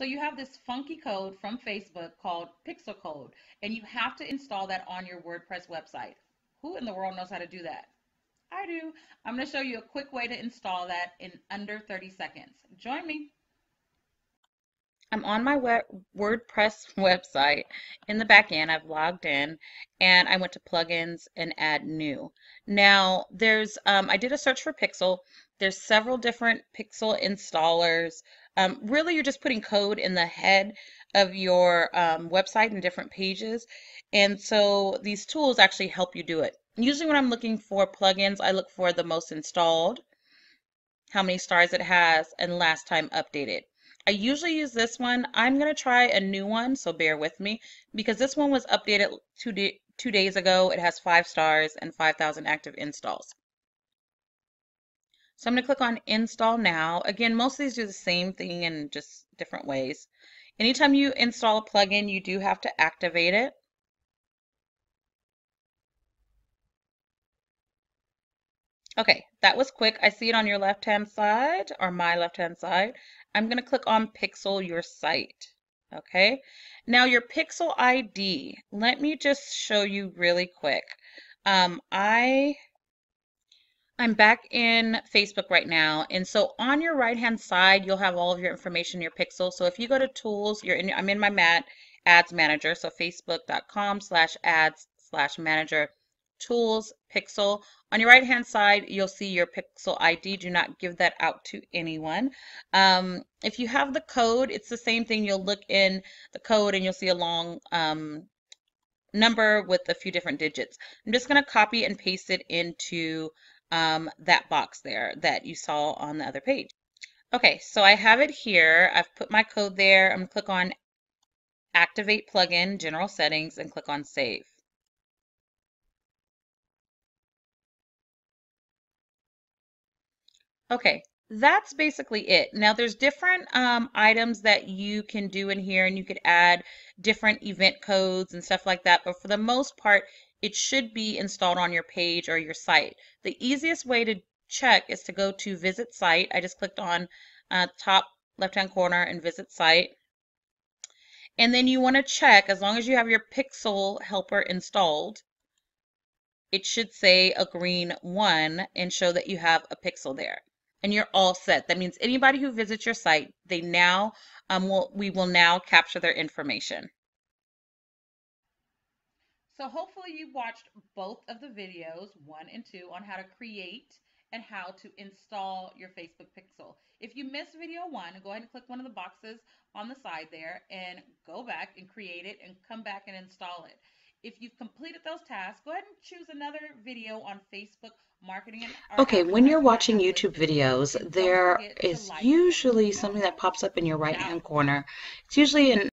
So you have this funky code from Facebook called Pixel Code, and you have to install that on your WordPress website. Who in the world knows how to do that? I do. I'm going to show you a quick way to install that in under 30 seconds. Join me. I'm on my WordPress website. In the back end, I've logged in, and I went to plugins and add new. Now, there's I did a search for Pixel. There's several different Pixel installers. Really, you're just putting code in the head of your website and different pages, and so these tools actually help you do it. Usually when I'm looking for plugins, I look for the most installed, how many stars it has, and last time updated. I usually use this one. I'm going to try a new one, so bear with me, because this one was updated two days ago. It has 5 stars and 5,000 active installs. So I'm going to click on Install Now. Again, most of these do the same thing in just different ways. Anytime you install a plugin, you do have to activate it. Okay, that was quick. I see it on your left-hand side, or my left-hand side. I'm going to click on Pixel Your Site. Okay, now your Pixel ID. Let me just show you really quick. I'm back in Facebook right now, and so on your right-hand side, you'll have all of your information, your Pixel. So if you go to Tools, I'm in my Ads Manager, so facebook.com/ads/manager. Tools, Pixel. On your right hand side, you'll see your Pixel ID. Do not give that out to anyone. If you have the code, it's the same thing. You'll look in the code and you'll see a long number with a few different digits. I'm just going to copy and paste it into that box there that you saw on the other page. Okay, so I have it here. I've put my code there. I'm going to click on Activate Plugin, General Settings, and click on Save. Okay, that's basically it. Now there's different items that you can do in here, and you could add different event codes and stuff like that, but for the most part, it should be installed on your page or your site. The easiest way to check is to go to Visit Site. I just clicked on top left-hand corner and Visit Site. And then you want to check, as long as you have your Pixel helper installed, it should say a green one and show that you have a Pixel there. And you're all set. That means anybody who visits your site, they now we will now capture their information. So hopefully you watched both of the videos, 1 and 2, on how to create and how to install your Facebook Pixel. If you missed video 1, go ahead and click one of the boxes on the side there and go back and create it and come back and install it. If you've completed those tasks, go ahead and choose another video on Facebook marketing. Okay, when you're watching YouTube videos, there is usually something that pops up in your right-hand corner. It's usually an